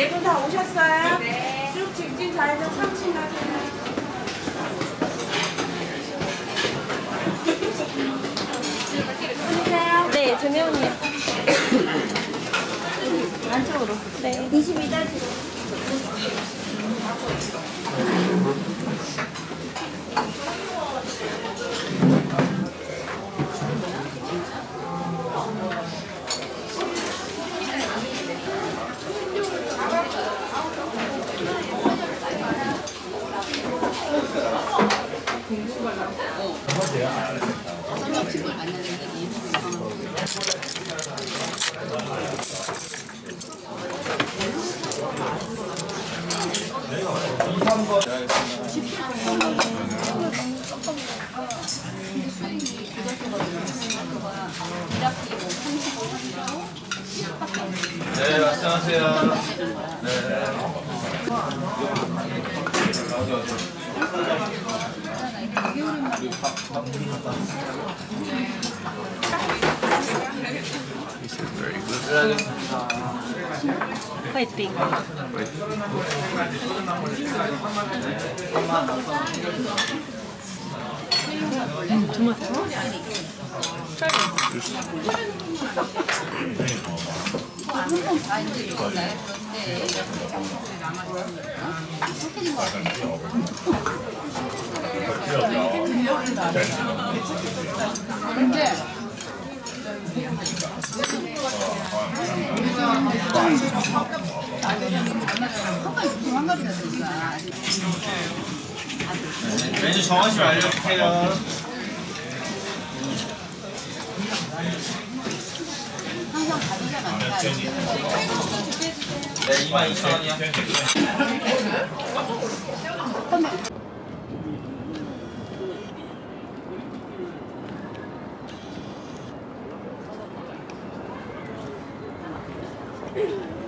네 분 다 오셨어요? 네. 쭉 직진 좌회전 30마디. 네, 정혜 언니. 안쪽으로. 네. 22단지. 친구를 만나는 게 네, 말씀하세요. 네. This is very good. Quite big. Tomato. Try it. 근데 메뉴 정하시면 알려주세요. 항상 가격에 맞춰. 네, 22,000원이요.